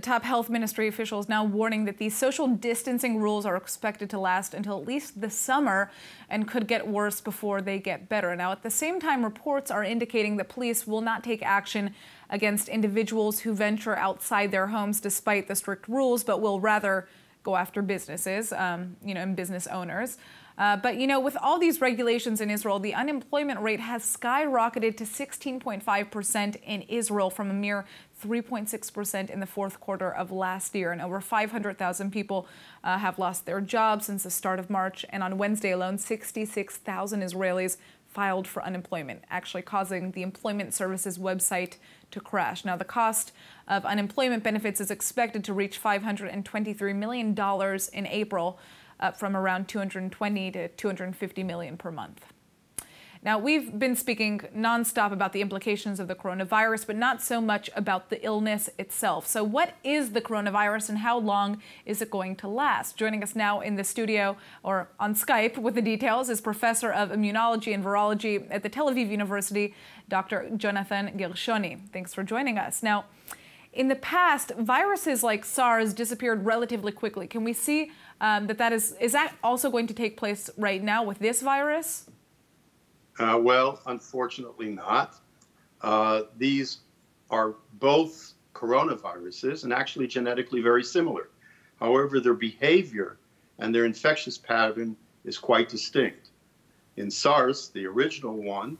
Top health ministry officials now warning that these social distancing rules are expected to last until at least the summer and could get worse before they get better. Now, at the same time, reports are indicating that police will not take action against individuals who venture outside their homes despite the strict rules, but will rather go after businesses, and business owners. But, with all these regulations in Israel, the unemployment rate has skyrocketed to 16.5% in Israel from a mere 3.6% in the fourth quarter of last year. And over 500,000 people have lost their jobs since the start of March. And on Wednesday alone, 66,000 Israelis filed for unemployment, actually causing the Employment Services website to crash. Now, the cost of unemployment benefits is expected to reach $523 million in April, up from around $220 to $250 million per month. Now, we've been speaking nonstop about the implications of the coronavirus, but not so much about the illness itself. So what is the coronavirus and how long is it going to last? Joining us now in the studio or on Skype with the details is Professor of Immunology and Virology at the Tel Aviv University, Dr. Jonathan Gershoni. Thanks for joining us. Now, in the past, viruses like SARS disappeared relatively quickly. Can we see that also going to take place right now with this virus? Well, unfortunately not. These are both coronaviruses and actually genetically very similar. However, their behavior and their infectious pattern is quite distinct. In SARS, the original one,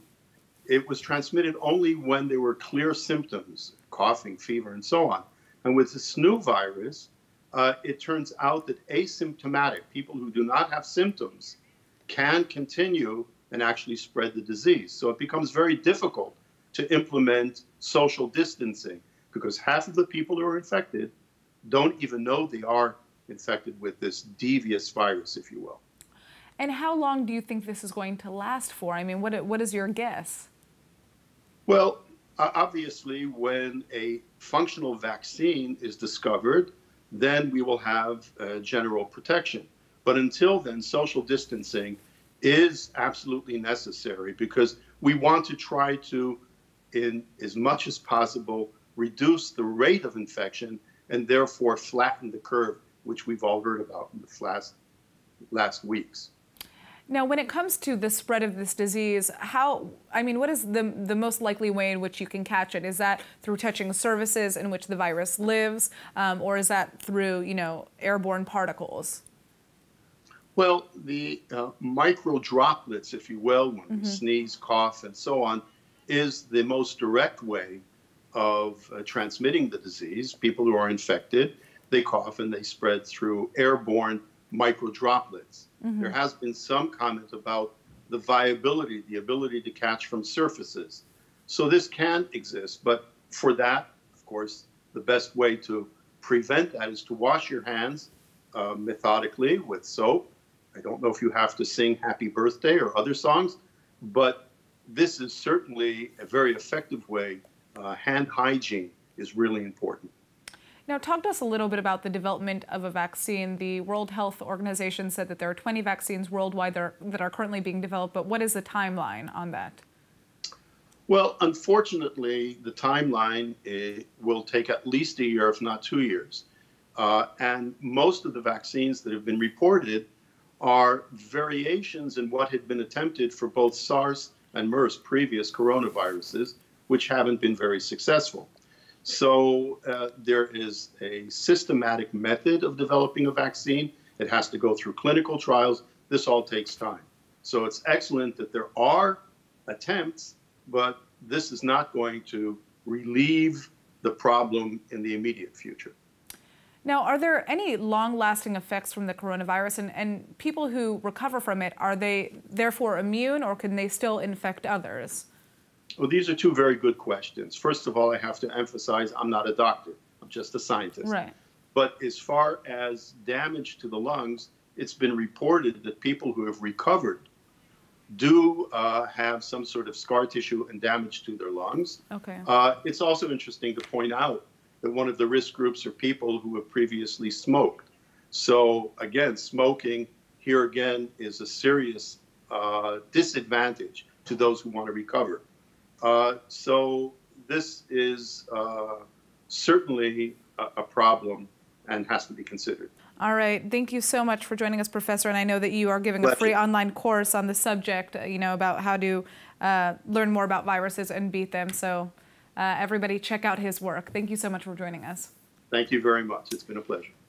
it was transmitted only when there were clear symptoms, coughing, fever, and so on. And with this new virus, it turns out that asymptomatic, people who do not have symptoms, can continue and actually spread the disease. So it becomes very difficult to implement social distancing because half of the people who are infected don't even know they are infected with this devious virus, if you will. And how long do you think this is going to last for? I mean, what is your guess? Well, obviously, when a functional vaccine is discovered, then we will have general protection. But until then, social distancing is absolutely necessary because we want to try to, in as much as possible, reduce the rate of infection and therefore flatten the curve, which we've all heard about in the last weeks. Now, when it comes to the spread of this disease, what is the most likely way in which you can catch it? Is that through touching surfaces in which the virus lives, or is that through, airborne particles? Well, the micro droplets, if you will, when we sneeze, cough, and so on, is the most direct way of transmitting the disease. People who are infected, they cough and they spread through airborne micro droplets. There has been some comment about the viability, the ability to catch from surfaces. So this can exist, but for that, of course, the best way to prevent that is to wash your hands methodically with soap. I don't know if you have to sing Happy Birthday or other songs, but this is certainly a very effective way. Hand hygiene is really important. Now, talk to us a little bit about the development of a vaccine. The World Health Organization said that there are 20 vaccines worldwide that are currently being developed, but what is the timeline on that? Well, unfortunately, the timeline will take at least a year, if not 2 years. And most of the vaccines that have been reported are variations in what had been attempted for both SARS and MERS, previous coronaviruses, which haven't been very successful. So there is a systematic method of developing a vaccine. It has to go through clinical trials. This all takes time. So it's excellent that there are attempts, but this is not going to relieve the problem in the immediate future. Now, are there any long-lasting effects from the coronavirus? And people who recover from it, are they therefore immune, or can they still infect others? Well, these are two very good questions. First of all, I have to emphasize I'm not a doctor. I'm just a scientist. Right. But as far as damage to the lungs, it's been reported that people who have recovered do have some sort of scar tissue and damage to their lungs. Okay. It's also interesting to point out that one of the risk groups are people who have previously smoked. So again, smoking here again is a serious disadvantage to those who want to recover. So this is certainly a problem and has to be considered. All right. Thank you so much for joining us, Professor. And I know that you are giving a free online course on the subject, you know, about how to learn more about viruses and beat them. So everybody check out his work. Thank you so much for joining us. Thank you very much. It's been a pleasure.